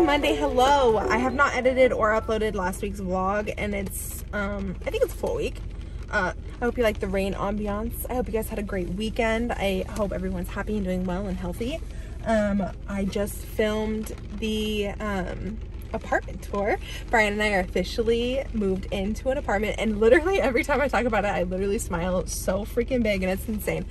Happy Monday. Hello. I have not edited or uploaded last week's vlog, and it's I think it's a full week. I hope you like the rain ambiance. I hope you guys had a great weekend. I hope everyone's happy and doing well and healthy. I just filmed the apartment tour. Brian and I are officially moved into an apartment, and literally every time I talk about it, I literally smile so freaking big, and it's insane.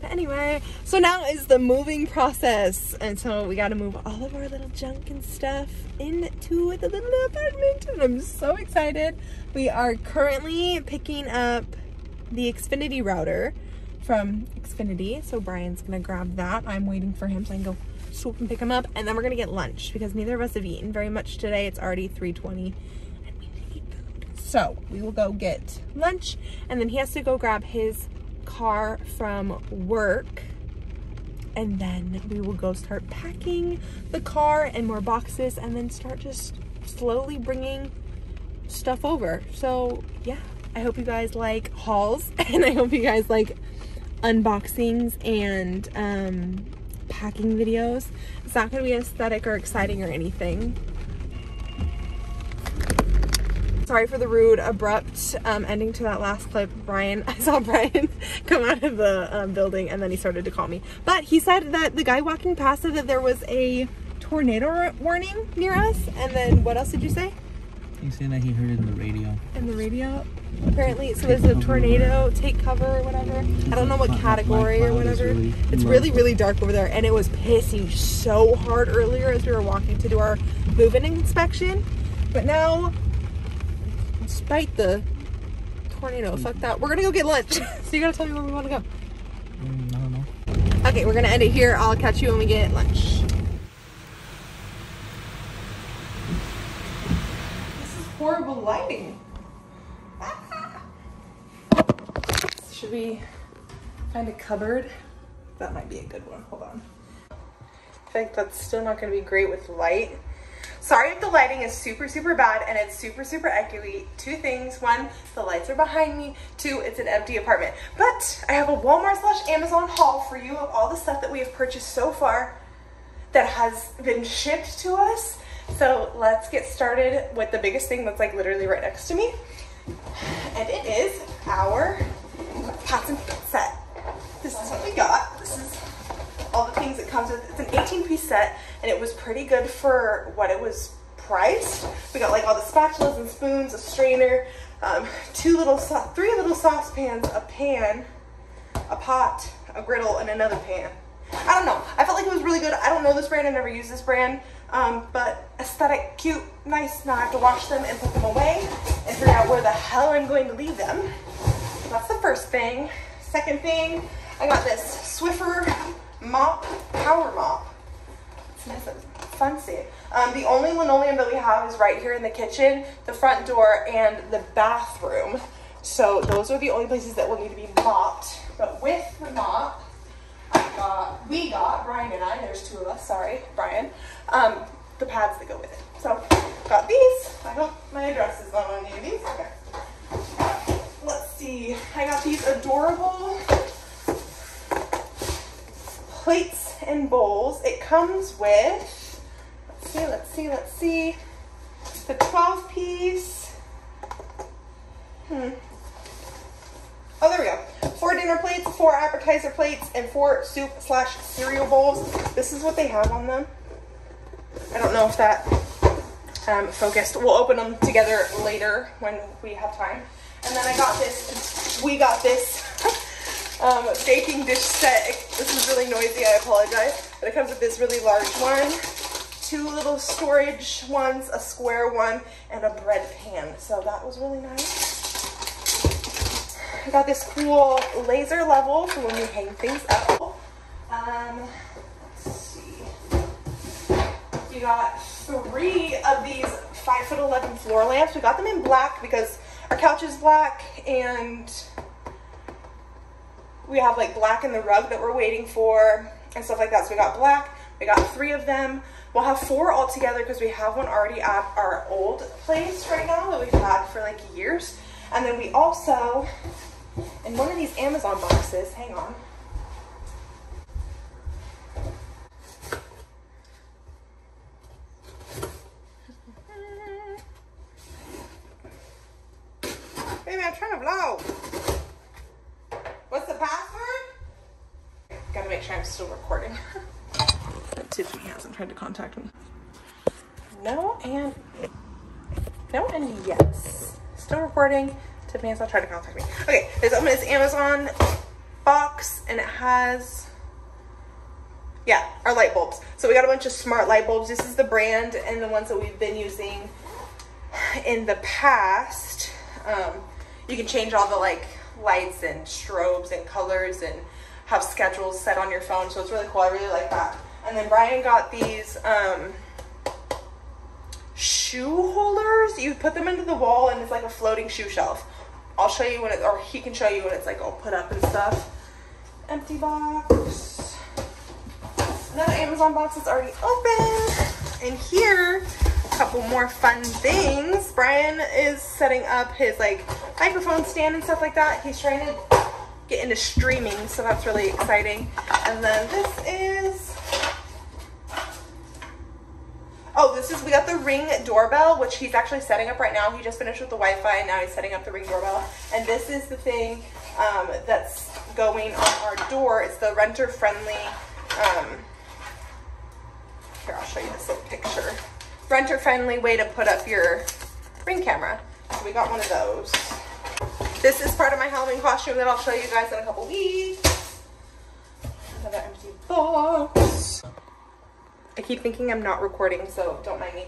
But anyway, so now is the moving process, and so we got to move all of our little junk and stuff into the little apartment, and I'm so excited. We are currently picking up the Xfinity router from Xfinity, so Brian's gonna grab that. I'm waiting for him so I can go swoop and pick him up, and then we're gonna get lunch because neither of us have eaten very much today. It's already 3:20 and we need to eat food, so we will go get lunch, and then he has to go grab his car from work, and then we will go start packing the car and more boxes, and then start just slowly bringing stuff over. So yeah, I hope you guys like hauls, and I hope you guys like unboxings and packing videos. It's not gonna be aesthetic or exciting or anything. Sorry for the rude, abrupt ending to that last clip. Brian, I saw Brian come out of the building, and then he started to call me. But he said that the guy walking past said that there was a tornado warning near us. And then what else did you say? He said that he heard it in the radio. In the radio? Apparently, so there's a tornado, take cover or whatever. I don't know what category or whatever. It's really, really dark over there, and it was pissing so hard earlier as we were walking to do our move-in inspection. But now, despite the tornado, fuck that, we're gonna go get lunch. So you gotta tell me where we wanna go. I don't know. Okay, we're gonna end it here. I'll catch you when we get lunch. This is horrible lighting. Ah. Should we find a cupboard? That might be a good one, hold on. I think that's still not gonna be great with light. Sorry if the lighting is super, super bad and it's super, super echoey. Two things. One, the lights are behind me. Two, it's an empty apartment. But I have a Walmart/Amazon haul for you of all the stuff that we have purchased so far that has been shipped to us. So let's get started with the biggest thing that's like literally right next to me. And it is our pots and pans set. This is what we got. This is all the things it comes with. It's an 18-piece set, and it was pretty good for what it was priced. We got like all the spatulas and spoons, a strainer, three little saucepans, a pan, a pot, a griddle, and another pan. I don't know, I felt like it was really good. I don't know this brand, I never used this brand, but aesthetic, cute, nice. Now I have to wash them and put them away and figure out where the hell I'm going to leave them. That's the first thing. Second thing, I got this Swiffer mop, power mop. It's nice and fancy. The only linoleum that we have is right here in the kitchen, the front door, and the bathroom. So those are the only places that will need to be mopped. But with the mop, we got, Brian and I, there's two of us, sorry, Brian, the pads that go with it. So got these. I hope my address is not on any of these. Okay. Let's see. I got these adorable plates and bowls. It comes with, let's see, the 12-piece, oh, there we go, 4 dinner plates, 4 appetizer plates, and 4 soup/cereal bowls. This is what they have on them. I don't know if that focused. We'll open them together later when we have time. And then I got this, baking dish set. This is really noisy, I apologize, but it comes with this really large one, 2 little storage ones, a square one, and a bread pan, so that was really nice. I got this cool laser level for when we hang things up. Let's see, we got 3 of these 5'11" floor lamps. We got them in black because our couch is black, and we have like black in the rug that we're waiting for and stuff like that. So we got black, we got 3 of them. We'll have 4 all together because we have one already at our old place right now that we've had for like years. And then we also, in one of these Amazon boxes, hang on. sure I'm still recording. Tiffany hasn't tried to contact me. No and yes. Still recording. Tiffany has not tried to contact me. Okay, let's open this Amazon box, and it has, yeah, our light bulbs. So we got a bunch of smart light bulbs. This is the brand and the ones that we've been using in the past. You can change all the like lights and strobes and colors and have schedules set on your phone. So it's really cool. I really like that. And then Brian got these shoe holders. You put them into the wall and it's like a floating shoe shelf. I'll show you when it, or he can show you when it's like all put up and stuff. Empty box. Another Amazon box is already open. And here, a couple more fun things. Brian is setting up his like microphone stand and stuff like that. He's trying to get into streaming, so that's really exciting. And then this is we got the Ring doorbell, which he's actually setting up right now. He just finished with the Wi-Fi and now he's setting up the Ring doorbell. And this is the thing that's going on our door. It's the renter friendly, here, I'll show you this little picture, renter friendly way to put up your Ring camera. So we got one of those. This is part of my Halloween costume that I'll show you guys in a couple weeks. Another empty box. I keep thinking I'm not recording, so don't mind me.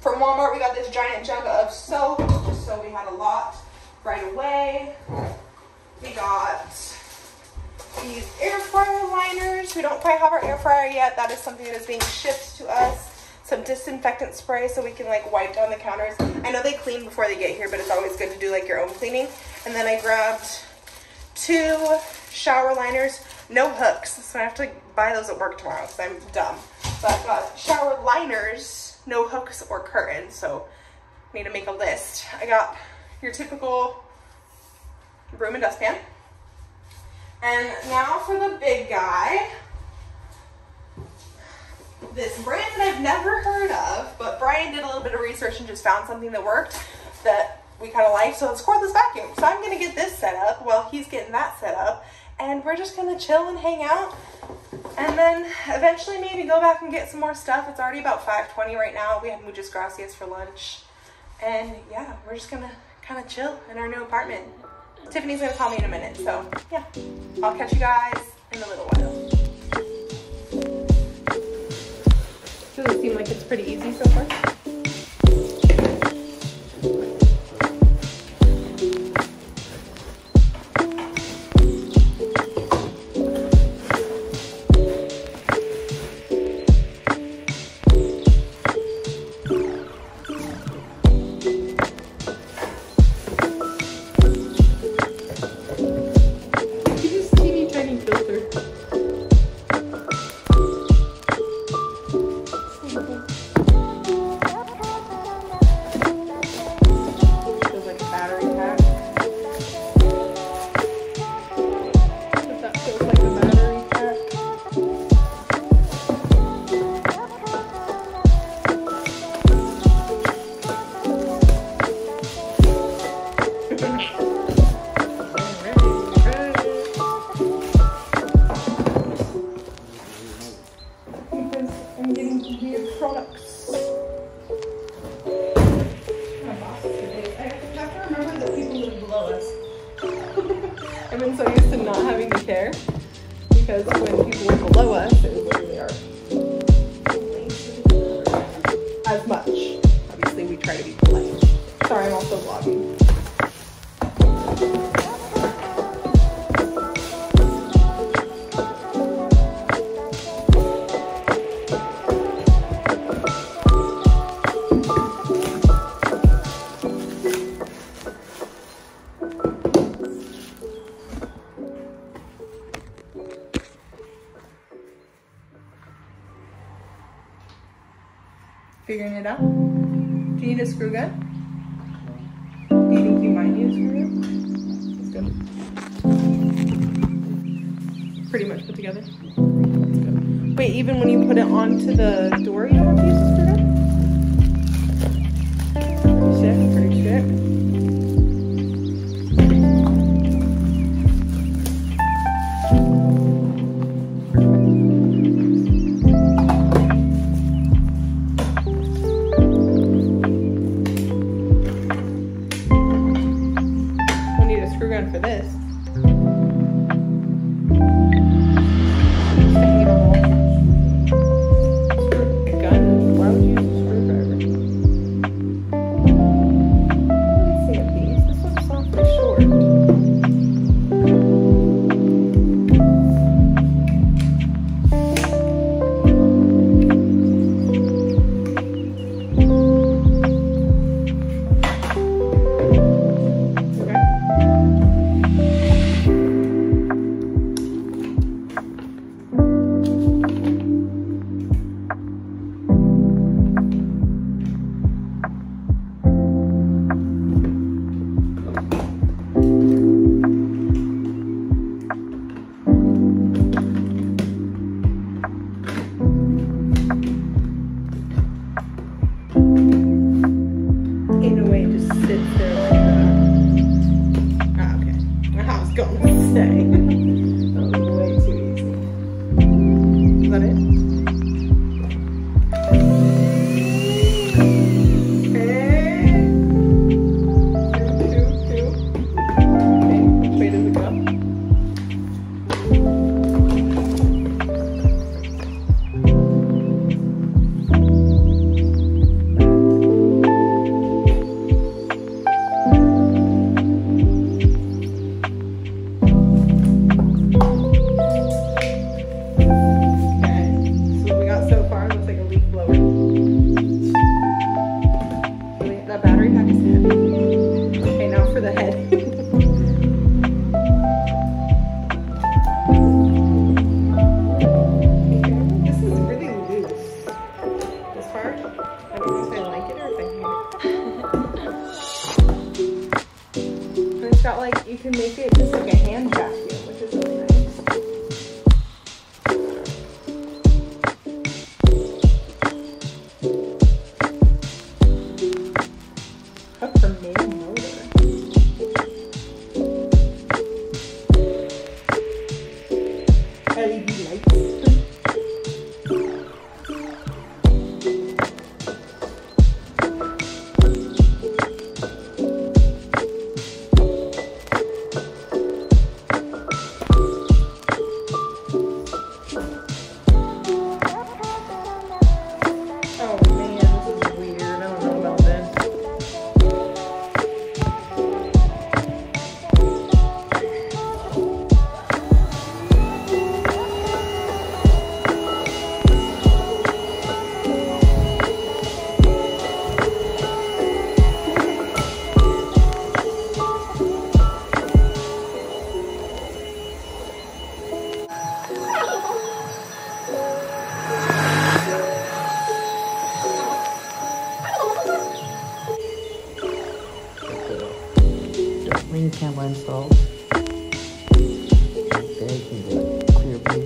From Walmart, we got this giant jug of soap, just so we had a lot right away. We got these air fryer liners. We don't quite have our air fryer yet. That is something that is being shipped to us. Some disinfectant spray so we can like wipe down the counters. I know they clean before they get here, but it's always good to do like your own cleaning. And then I grabbed 2 shower liners, no hooks. So I have to buy those at work tomorrow because I'm dumb. But I've got shower liners, no hooks or curtains, so I need to make a list. I got your typical broom and dustpan. And now for the big guy. This brand that I've never heard of, but Brian did a little bit of research and just found something that worked that we kind of like, so it's cordless vacuum. So I'm gonna get this set up while he's getting that set up, and we're just gonna chill and hang out. And then eventually maybe go back and get some more stuff. It's already about 5:20 right now. We had Mujas Gracias for lunch. And yeah, we're just gonna kind of chill in our new apartment. Tiffany's gonna call me in a minute. So yeah, I'll catch you guys in a little while. Does it seem like it's pretty easy so far? Figuring it out. Do you need a screw gun? Do you think you might need a screw gun? Let's go. Pretty much put together. Let's go. Wait, even when you put it onto the door, you don't have to use a screw gun? Pretty sick. you can run slow. There you can do it. Clear blue.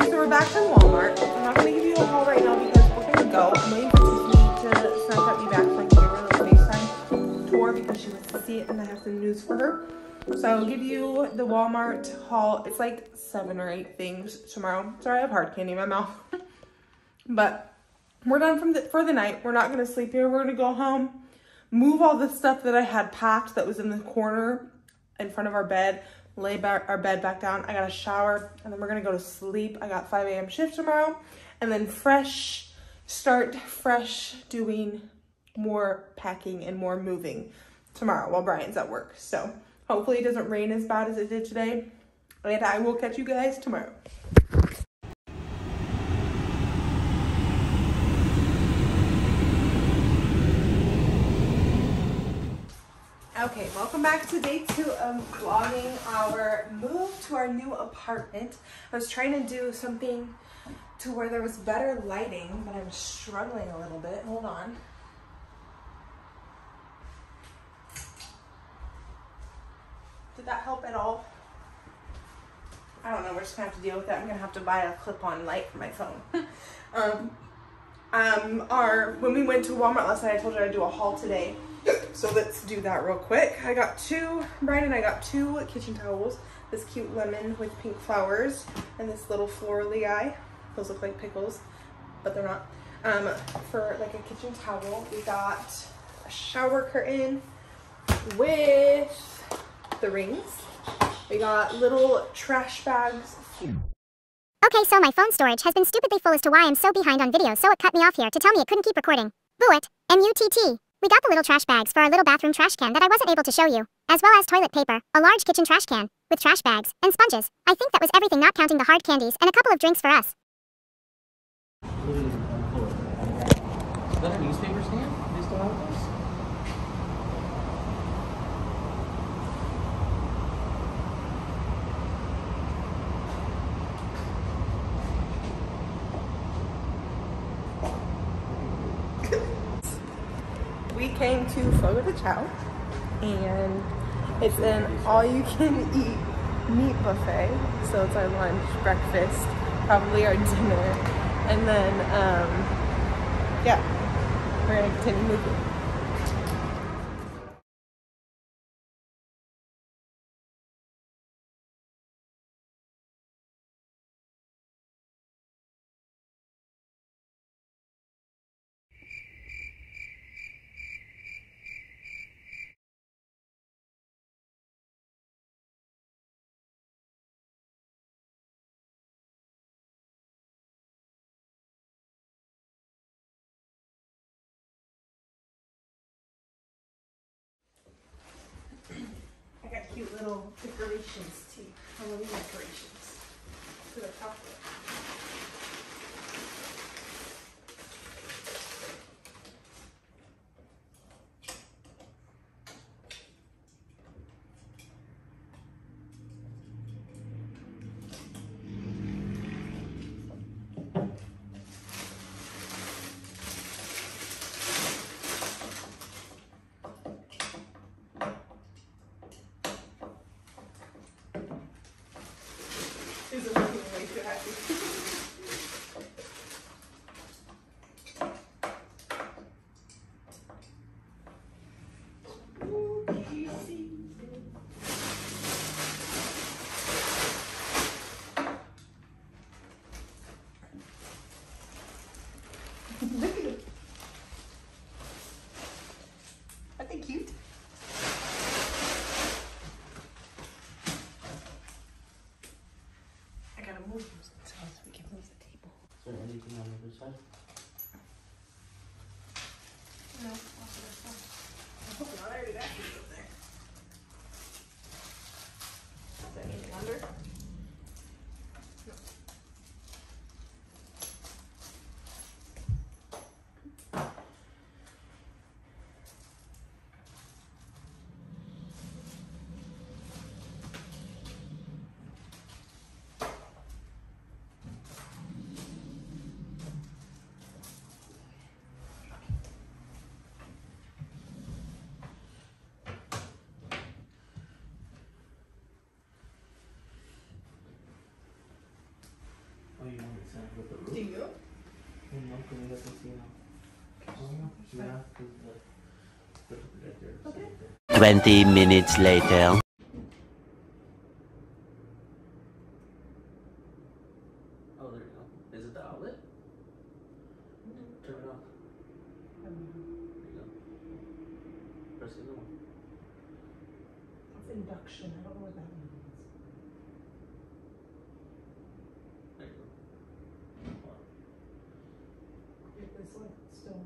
So we're back from Walmart. I'm not going to give you a haul right now because we're going to go. I'm waiting for Tiffany to snatch up me back from camera the FaceTime tour because she wants to see it and I have some news for her. So I'll give you the Walmart haul. It's like 7 or 8 things tomorrow. Sorry, I have hard candy in my mouth. But we're done for the night. We're not going to sleep here. We're going to go home, move all the stuff that I had packed that was in the corner in front of our bed, lay our bed back down. I got a shower, and then we're going to go to sleep. I got 5 a.m. shift tomorrow. And then fresh, doing more packing and more moving tomorrow while Brian's at work. So hopefully it doesn't rain as bad as it did today, and I will catch you guys tomorrow. Okay, welcome back to day 2 of vlogging our move to our new apartment. I was trying to do something to where there was better lighting, but I'm struggling a little bit. Hold on. Did that help at all? I don't know, we're just gonna have to deal with that. I'm gonna have to buy a clip-on light for my phone. When we went to Walmart last night, I told you I'd do a haul today. So let's do that real quick. I got Brian and I got two kitchen towels. This cute lemon with pink flowers and this little florally guy. Those look like pickles, but they're not. For like a kitchen towel, we got a shower curtain with the rings. We got little trash bags. Okay, so my phone storage has been stupidly full as to why I'm so behind on videos, so it cut me off here to tell me it couldn't keep recording. Boo it. MUTT. We got the little trash bags for our little bathroom trash can that I wasn't able to show you, as well as toilet paper, a large kitchen trash can, with trash bags, and sponges. I think that was everything, not counting the hard candies and a couple of drinks for us. Is that a newspaper stand? They still have those? We came to Fogo de Chao, and it's an all-you-can-eat meat buffet. So it's our lunch, breakfast, probably our dinner, and then, yeah, we're gonna continue moving. Cute little decorations too. Halloween decorations for the top with the roof? Do you? No, because we have to see now. 20 minutes later. Oh, there you go. Is it the outlet? Turn it off. There you go. Press the other one. That's induction. I don't know what that means. There you go. Get this light still.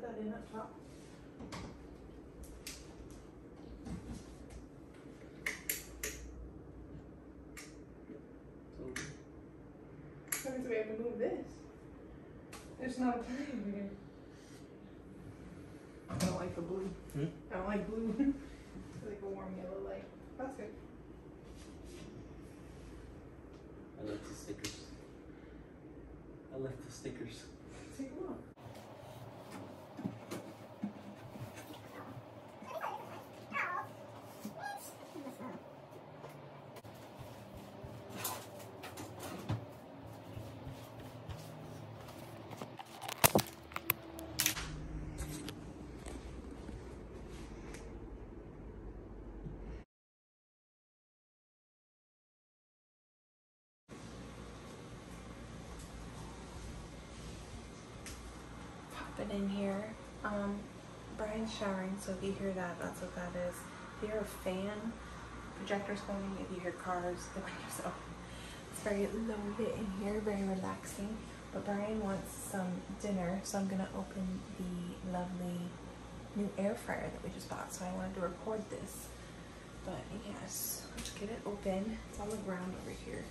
That in up top. So we have to move this. There's not a plane over here. I don't like the blue. Hmm? I don't like blue. It's like a warm yellow light. That's good. I like the stickers. I like the stickers. Take a look. In here, Brian's showering, so if you hear that, that's what that is. If you hear a fan, projectors going, if you hear cars, the window's open. It's very low lit in here, very relaxing. But Brian wants some dinner, so I'm gonna open the lovely new air fryer that we just bought. So I wanted to record this, but yes, let's get it open. It's on the ground over here.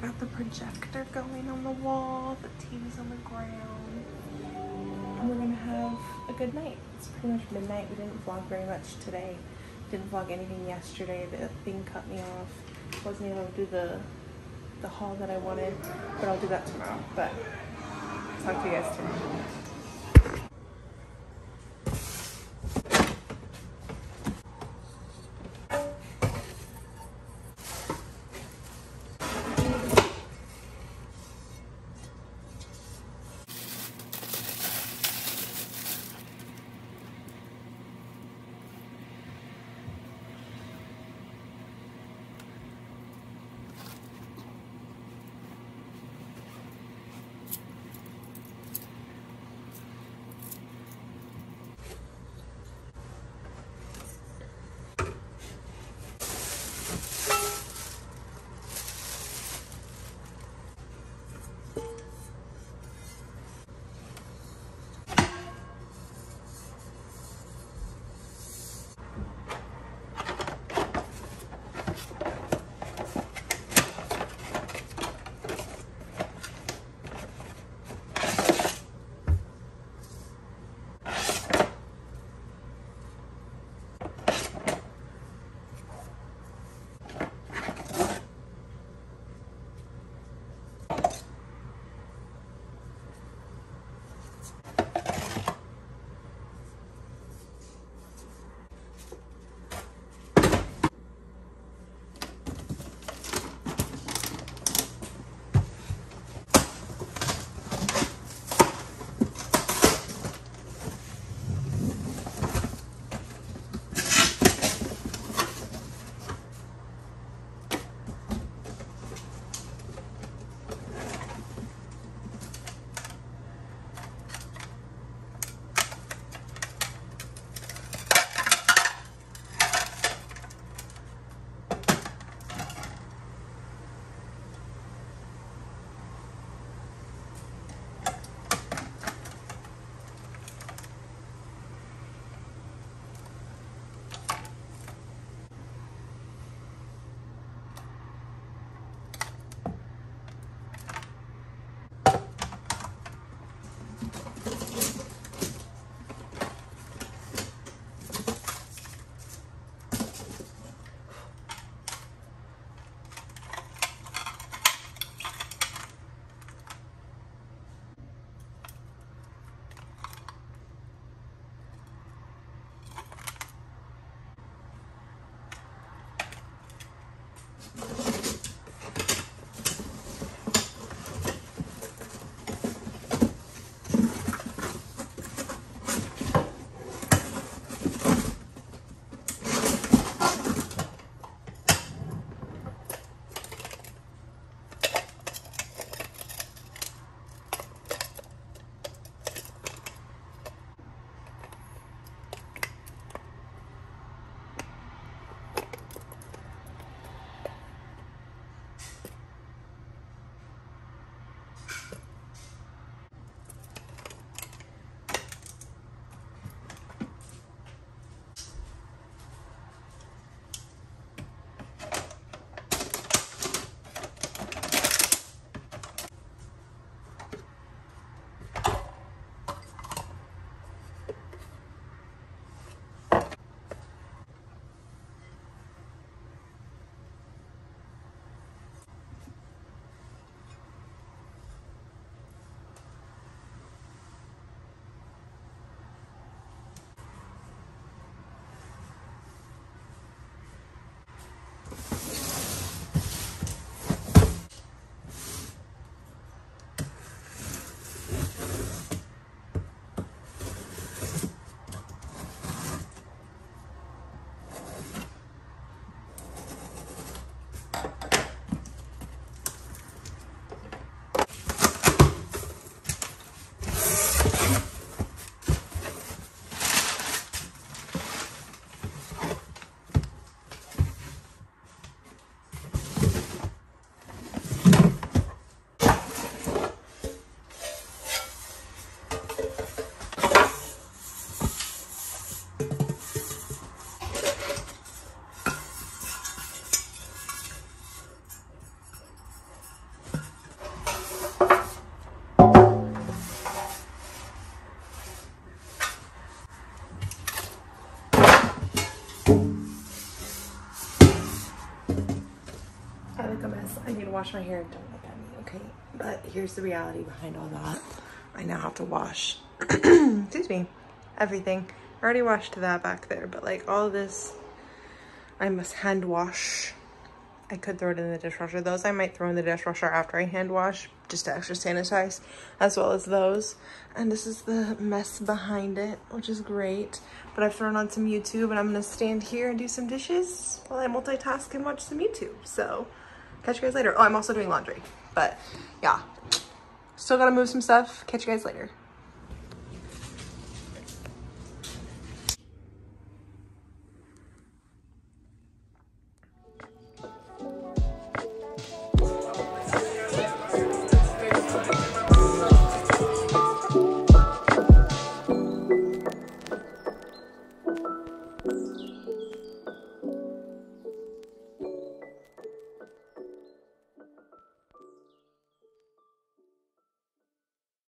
Got the projector going on the wall, the TV's on the ground, and we're gonna have a good night. It's pretty much midnight. We didn't vlog very much today. Didn't vlog anything yesterday. The thing cut me off. Wasn't able to do the haul that I wanted, but I'll do that tomorrow. But I'll talk to you guys tomorrow. wash my hair, don't look at me, okay? But here's the reality behind all that. I now have to wash, excuse me, everything. I already washed that back there, but like all this, I must hand wash. I could throw it in the dishwasher. Those I might throw in the dishwasher after I hand wash, just to extra sanitize, as well as those. And this is the mess behind it, which is great. But I've thrown on some YouTube and I'm gonna stand here and do some dishes while I multitask and watch some YouTube. So catch you guys later. Oh, I'm also doing laundry, but yeah. Still gotta move some stuff. Catch you guys later.